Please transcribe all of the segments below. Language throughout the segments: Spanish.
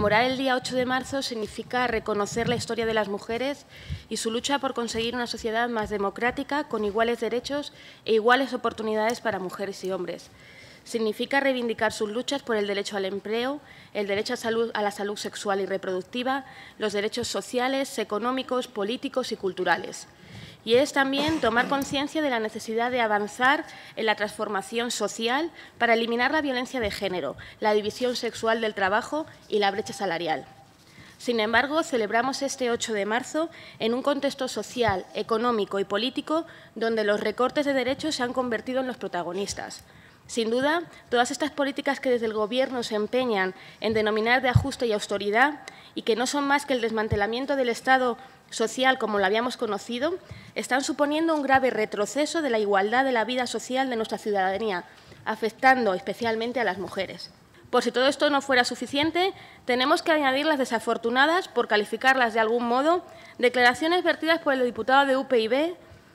Conmemorar el día 8 de marzo significa reconocer la historia de las mujeres y su lucha por conseguir una sociedad más democrática, con iguales derechos e iguales oportunidades para mujeres y hombres. Significa reivindicar sus luchas por el derecho al empleo, el derecho a la salud sexual y reproductiva, los derechos sociales, económicos, políticos y culturales. Y es también tomar conciencia de la necesidad de avanzar en la transformación social para eliminar la violencia de género, la división sexual del trabajo y la brecha salarial. Sin embargo, celebramos este 8 de marzo en un contexto social, económico y político donde los recortes de derechos se han convertido en los protagonistas. Sin duda, todas estas políticas que desde el Gobierno se empeñan en denominar de ajuste y austeridad y que no son más que el desmantelamiento del Estado social como lo habíamos conocido, están suponiendo un grave retroceso de la igualdad de la vida social de nuestra ciudadanía, afectando especialmente a las mujeres. Por si todo esto no fuera suficiente, tenemos que añadir las desafortunadas, por calificarlas de algún modo, declaraciones vertidas por el diputado de UPyD,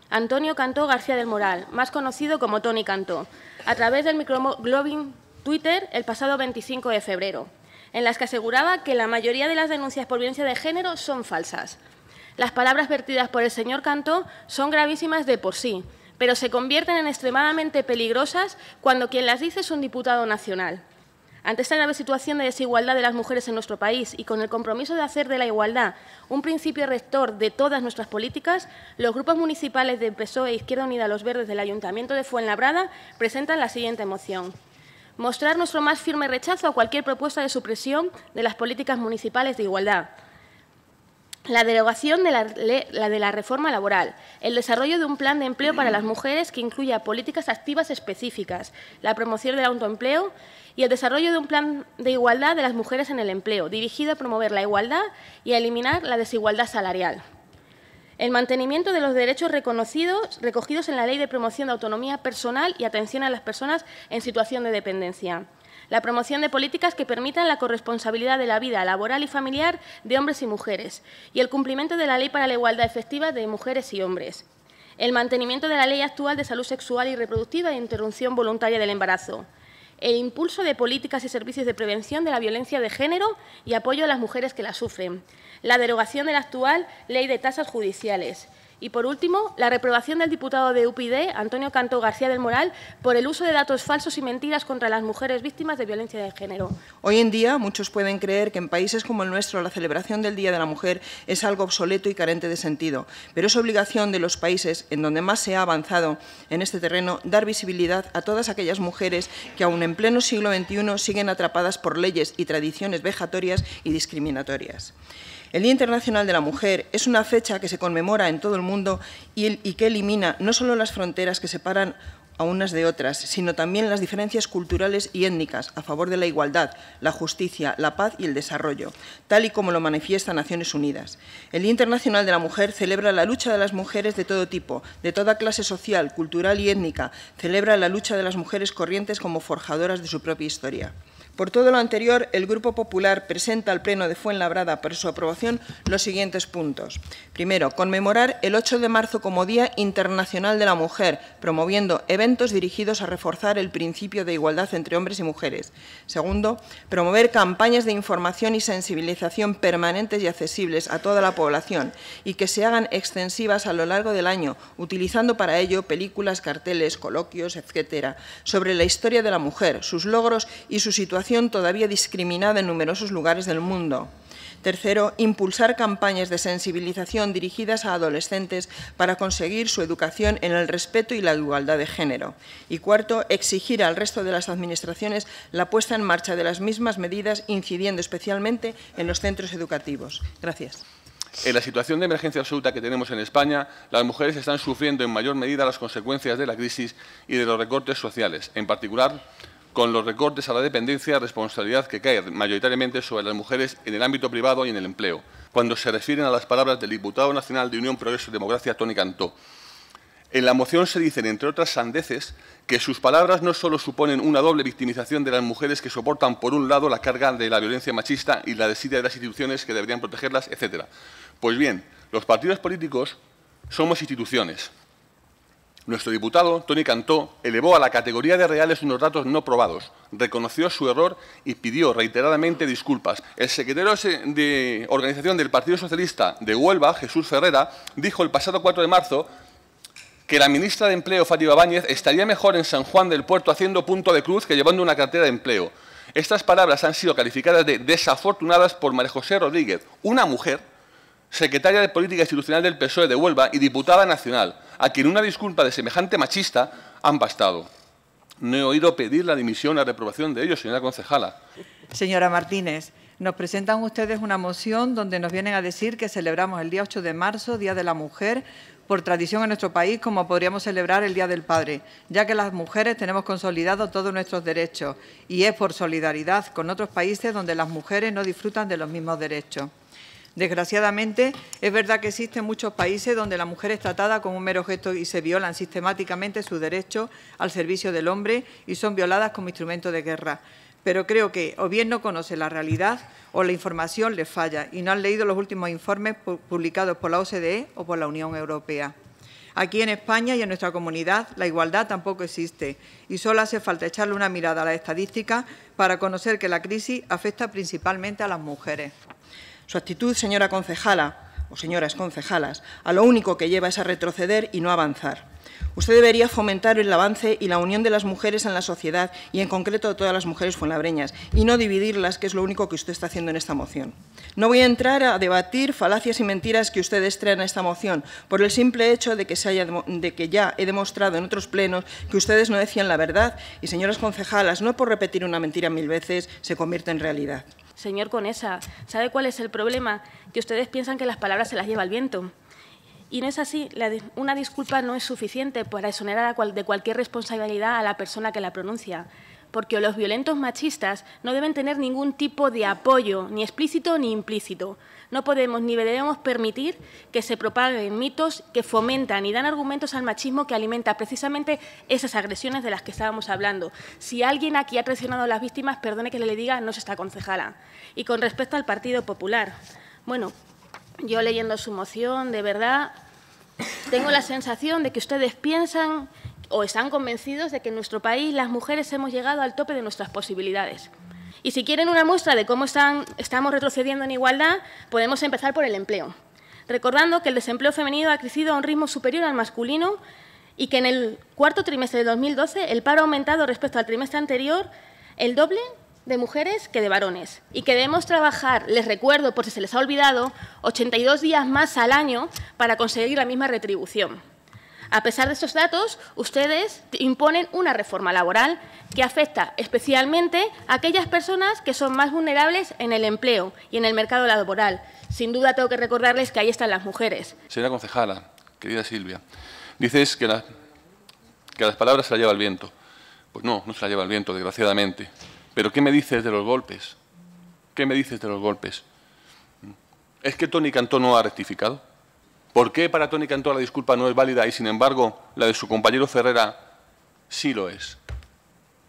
Antonio Cantó García del Moral, más conocido como Tony Cantó, a través del microblogging Twitter el pasado 25 de febrero, en las que aseguraba que la mayoría de las denuncias por violencia de género son falsas. Las palabras vertidas por el señor Cantó son gravísimas de por sí, pero se convierten en extremadamente peligrosas cuando quien las dice es un diputado nacional. Ante esta grave situación de desigualdad de las mujeres en nuestro país y con el compromiso de hacer de la igualdad un principio rector de todas nuestras políticas, los grupos municipales de PSOE, Izquierda Unida, Los Verdes del Ayuntamiento de Fuenlabrada presentan la siguiente moción. Mostrar nuestro más firme rechazo a cualquier propuesta de supresión de las políticas municipales de igualdad. La derogación de la reforma laboral, el desarrollo de un plan de empleo para las mujeres que incluya políticas activas específicas, la promoción del autoempleo y el desarrollo de un plan de igualdad de las mujeres en el empleo, dirigido a promover la igualdad y a eliminar la desigualdad salarial. El mantenimiento de los derechos recogidos en la Ley de Promoción de Autonomía Personal y Atención a las Personas en Situación de Dependencia. La promoción de políticas que permitan la corresponsabilidad de la vida laboral y familiar de hombres y mujeres y el cumplimiento de la Ley para la Igualdad Efectiva de Mujeres y Hombres. El mantenimiento de la Ley actual de Salud Sexual y Reproductiva e Interrupción Voluntaria del Embarazo. El impulso de políticas y servicios de prevención de la violencia de género y apoyo a las mujeres que la sufren. La derogación de la actual Ley de Tasas Judiciales. Y, por último, la reprobación del diputado de UPyD, Antonio Cantó García del Moral, por el uso de datos falsos y mentiras contra las mujeres víctimas de violencia de género. Hoy en día, muchos pueden creer que en países como el nuestro la celebración del Día de la Mujer es algo obsoleto y carente de sentido, pero es obligación de los países en donde más se ha avanzado en este terreno dar visibilidad a todas aquellas mujeres que, aun en pleno siglo XXI, siguen atrapadas por leyes y tradiciones vejatorias y discriminatorias. El Día Internacional de la Mujer es una fecha que se conmemora en todo el mundo y que elimina no solo las fronteras que separan a unas de otras, sino también las diferencias culturales y étnicas a favor de la igualdad, la justicia, la paz y el desarrollo, tal y como lo manifiesta Naciones Unidas. El Día Internacional de la Mujer celebra la lucha de las mujeres de todo tipo, de toda clase social, cultural y étnica, celebra la lucha de las mujeres corrientes como forjadoras de su propia historia. Por todo lo anterior, el Grupo Popular presenta al Pleno de Fuenlabrada para su aprobación los siguientes puntos. Primero, conmemorar el 8 de marzo como Día Internacional de la Mujer, promoviendo eventos dirigidos a reforzar el principio de igualdad entre hombres y mujeres. Segundo, promover campañas de información y sensibilización permanentes y accesibles a toda la población y que se hagan extensivas a lo largo del año, utilizando para ello películas, carteles, coloquios, etcétera, sobre la historia de la mujer, sus logros y su situación todavía discriminada en numerosos lugares del mundo. Tercero, impulsar campañas de sensibilización dirigidas a adolescentes para conseguir su educación en el respeto y la igualdad de género. Y cuarto, exigir al resto de las administraciones la puesta en marcha de las mismas medidas, incidiendo especialmente en los centros educativos. Gracias. En la situación de emergencia absoluta que tenemos en España, las mujeres están sufriendo en mayor medida las consecuencias de la crisis y de los recortes sociales, en particular con los recortes a la dependencia, responsabilidad que cae mayoritariamente sobre las mujeres en el ámbito privado y en el empleo, cuando se refieren a las palabras del diputado nacional de Unión Progreso y Democracia, Tony Cantó. En la moción se dicen, entre otras sandeces, que sus palabras no solo suponen una doble victimización de las mujeres que soportan, por un lado, la carga de la violencia machista y la desidia de las instituciones que deberían protegerlas, etc. Pues bien, los partidos políticos somos instituciones. Nuestro diputado, Antonio Cantó, elevó a la categoría de reales unos datos no probados, reconoció su error y pidió reiteradamente disculpas. El secretario de Organización del Partido Socialista de Huelva, Jesús Ferreras, dijo el pasado 4 de marzo que la ministra de Empleo, Fátima Báñez, estaría mejor en San Juan del Puerto haciendo punto de cruz que llevando una cartera de empleo. Estas palabras han sido calificadas de desafortunadas por María José Rodríguez, una mujer, secretaria de Política Institucional del PSOE de Huelva y diputada nacional, a quien una disculpa de semejante machista han bastado. No he oído pedir la dimisión o reprobación de ellos, señora concejala. Señora Martínez, nos presentan ustedes una moción donde nos vienen a decir que celebramos el día 8 de marzo, Día de la Mujer, por tradición en nuestro país, como podríamos celebrar el Día del Padre, ya que las mujeres tenemos consolidados todos nuestros derechos y es por solidaridad con otros países donde las mujeres no disfrutan de los mismos derechos. Desgraciadamente, es verdad que existen muchos países donde la mujer es tratada como un mero gesto y se violan sistemáticamente sus derechos al servicio del hombre y son violadas como instrumento de guerra. Pero creo que o bien no conoce la realidad o la información les falla y no han leído los últimos informes publicados por la OCDE o por la Unión Europea. Aquí en España y en nuestra comunidad la igualdad tampoco existe y solo hace falta echarle una mirada a las estadísticas para conocer que la crisis afecta principalmente a las mujeres. Su actitud, señora concejala o señoras concejalas, a lo único que lleva es a retroceder y no avanzar. Usted debería fomentar el avance y la unión de las mujeres en la sociedad y, en concreto, de todas las mujeres fuenlabreñas, y no dividirlas, que es lo único que usted está haciendo en esta moción. No voy a entrar a debatir falacias y mentiras que ustedes traen a esta moción, por el simple hecho de que, ya he demostrado en otros plenos que ustedes no decían la verdad y, señoras concejalas, no por repetir una mentira 1000 veces se convierte en realidad. Señor Conesa, ¿sabe cuál es el problema? Que ustedes piensan que las palabras se las lleva el viento. Y no es así. Una disculpa no es suficiente para exonerar de cualquier responsabilidad a la persona que la pronuncia, porque los violentos machistas no deben tener ningún tipo de apoyo, ni explícito ni implícito. No podemos ni debemos permitir que se propaguen mitos que fomentan y dan argumentos al machismo que alimenta precisamente esas agresiones de las que estábamos hablando. Si alguien aquí ha traicionado a las víctimas, perdone que le diga, no es esta concejala. Y con respecto al Partido Popular, bueno, yo leyendo su moción, de verdad, tengo la sensación de que ustedes piensan o están convencidos de que en nuestro país las mujeres hemos llegado al tope de nuestras posibilidades. Y si quieren una muestra de cómo estamos retrocediendo en igualdad, podemos empezar por el empleo, recordando que el desempleo femenino ha crecido a un ritmo superior al masculino y que en el cuarto trimestre de 2012 el paro ha aumentado respecto al trimestre anterior el doble de mujeres que de varones y que debemos trabajar, les recuerdo por si se les ha olvidado, 82 días más al año para conseguir la misma retribución. A pesar de estos datos, ustedes imponen una reforma laboral que afecta especialmente a aquellas personas que son más vulnerables en el empleo y en el mercado laboral. Sin duda, tengo que recordarles que ahí están las mujeres. Señora concejala, querida Silvia, dices que las palabras se las lleva el viento. Pues no, no se las lleva el viento, desgraciadamente. Pero ¿qué me dices de los golpes? ¿Qué me dices de los golpes? ¿Es que Tony Cantó no ha rectificado? ¿Por qué para Tony Cantó la disculpa no es válida y, sin embargo, la de su compañero Ferreras sí lo es?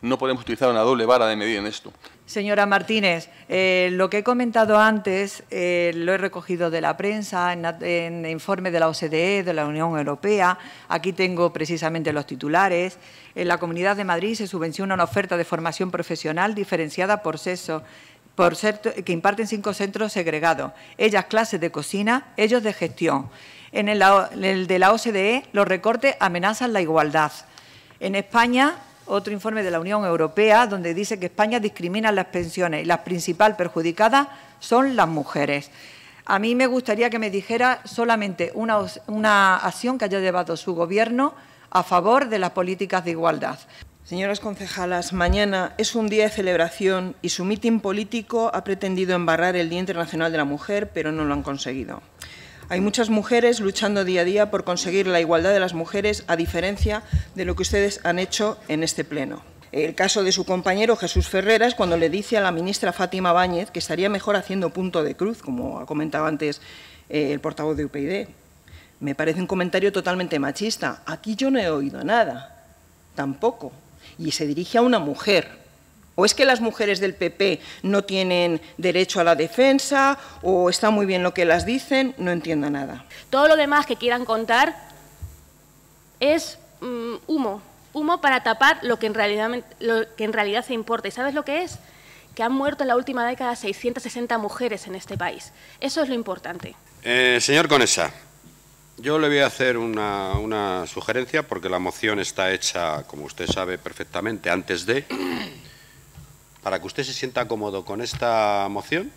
No podemos utilizar una doble vara de medir en esto. Señora Martínez, lo que he comentado antes lo he recogido de la prensa, en informes de la OCDE, de la Unión Europea. Aquí tengo precisamente los titulares. En la Comunidad de Madrid se subvenciona una oferta de formación profesional diferenciada por sexo, que imparten 5 centros segregados, ellas clases de cocina, ellos de gestión. En el de la OCDE, los recortes amenazan la igualdad. En España, otro informe de la Unión Europea, donde dice que España discrimina las pensiones y las principales perjudicadas son las mujeres. A mí me gustaría que me dijera solamente una acción que haya llevado su Gobierno a favor de las políticas de igualdad. Señoras concejalas, mañana es un día de celebración y su mitin político ha pretendido embarrar el Día Internacional de la Mujer, pero no lo han conseguido. Hay muchas mujeres luchando día a día por conseguir la igualdad de las mujeres, a diferencia de lo que ustedes han hecho en este pleno. El caso de su compañero Jesús Ferreras, cuando le dice a la ministra Fátima Báñez que estaría mejor haciendo punto de cruz, como ha comentado antes el portavoz de UPyD. Me parece un comentario totalmente machista. Aquí yo no he oído nada, tampoco. Y se dirige a una mujer. ¿O es que las mujeres del PP no tienen derecho a la defensa? ¿O está muy bien lo que las dicen? No entiendo nada. Todo lo demás que quieran contar es humo para tapar lo que en realidad se importa. ¿Y sabes lo que es? Que han muerto en la última década 660 mujeres en este país. Eso es lo importante. Señor Conesa, yo le voy a hacer una sugerencia, porque la moción está hecha, como usted sabe perfectamente, antes de… Para que usted se sienta cómodo con esta moción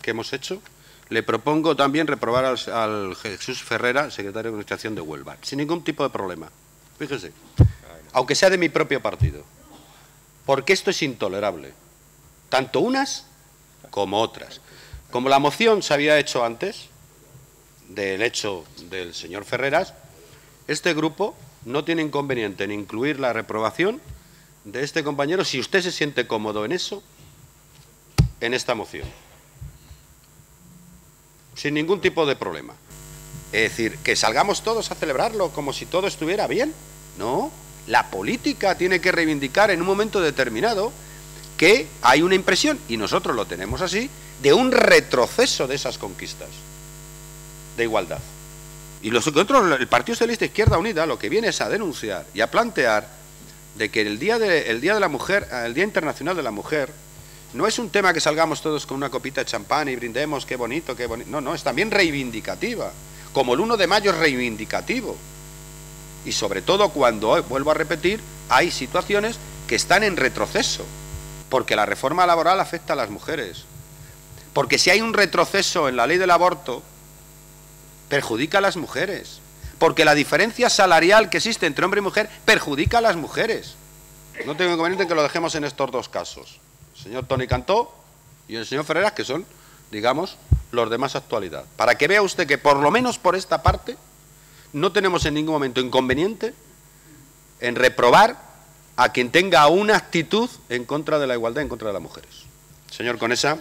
que hemos hecho, le propongo también reprobar al Jesús Ferreras, secretario de Administración de Huelva, sin ningún tipo de problema. Fíjese, aunque sea de mi propio partido, porque esto es intolerable, tanto unas como otras. Como la moción se había hecho antes del hecho del señor Ferreras, este grupo no tiene inconveniente en incluir la reprobación de este compañero, si usted se siente cómodo en eso, en esta moción. Sin ningún tipo de problema. Es decir, que salgamos todos a celebrarlo como si todo estuviera bien. No, la política tiene que reivindicar en un momento determinado que hay una impresión, y nosotros lo tenemos así, de un retroceso de esas conquistas de igualdad. Y nosotros, el Partido Socialista Izquierda Unida, lo que viene es a denunciar y a plantear de que el Día Internacional de la Mujer, no es un tema que salgamos todos con una copita de champán y brindemos, qué bonito, qué bonito. No, no, es también reivindicativa, como el 1 de mayo es reivindicativo. Y sobre todo cuando, vuelvo a repetir, hay situaciones que están en retroceso, porque la reforma laboral afecta a las mujeres. Porque si hay un retroceso en la ley del aborto, perjudica a las mujeres. Porque la diferencia salarial que existe entre hombre y mujer perjudica a las mujeres. No tengo inconveniente en que lo dejemos en estos dos casos. El señor Toni Cantó y el señor Ferreras, que son, digamos, los de más actualidad. Para que vea usted que, por lo menos por esta parte, no tenemos en ningún momento inconveniente en reprobar a quien tenga una actitud en contra de la igualdad, en contra de las mujeres. Señor Conesa,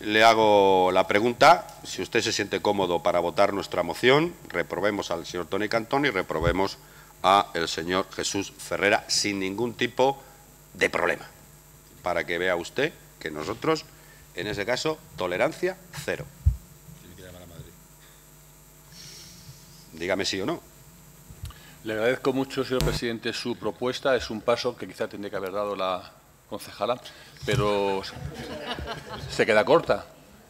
le hago la pregunta, si usted se siente cómodo para votar nuestra moción, reprobemos al señor Toni Cantó y reprobemos al señor Jesús Ferreras sin ningún tipo de problema, para que vea usted que nosotros, en ese caso, tolerancia cero. Dígame sí o no. Le agradezco mucho, señor presidente, su propuesta. Es un paso que quizá tendría que haber dado la concejala, pero se queda corta.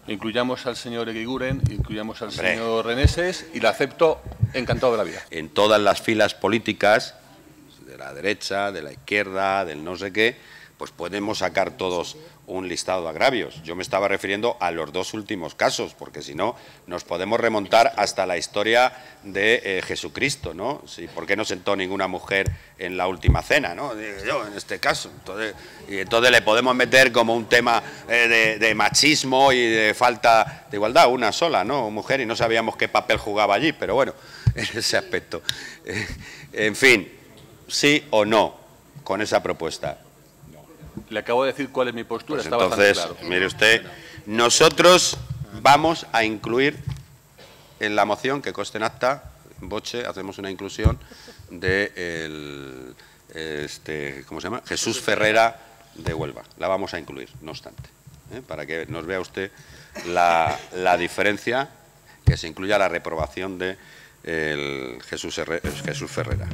Incluyamos al señor Eguiguren, incluyamos al señor Reneses, y la acepto encantado de la vida. En todas las filas políticas, de la derecha, de la izquierda, del no sé qué, pues podemos sacar todos un listado de agravios. Yo me estaba refiriendo a los dos últimos casos, porque si no, nos podemos remontar hasta la historia de Jesucristo, ¿no? Sí, ¿por qué no sentó ninguna mujer en la última cena, ¿no? Yo, en este caso. Entonces le podemos meter como un tema de machismo y de falta de igualdad, una sola, ¿no? Mujer, y no sabíamos qué papel jugaba allí, pero bueno, en ese aspecto. En fin, sí o no con esa propuesta. Le acabo de decir cuál es mi postura, pues está entonces, bastante claro. Mire usted, nosotros vamos a incluir en la moción, que conste en acta, en boche, hacemos una inclusión de ¿cómo se llama? Jesús Ferreras de Huelva. La vamos a incluir, no obstante, para que nos vea usted la diferencia, que se incluya la reprobación de Jesús Ferreras.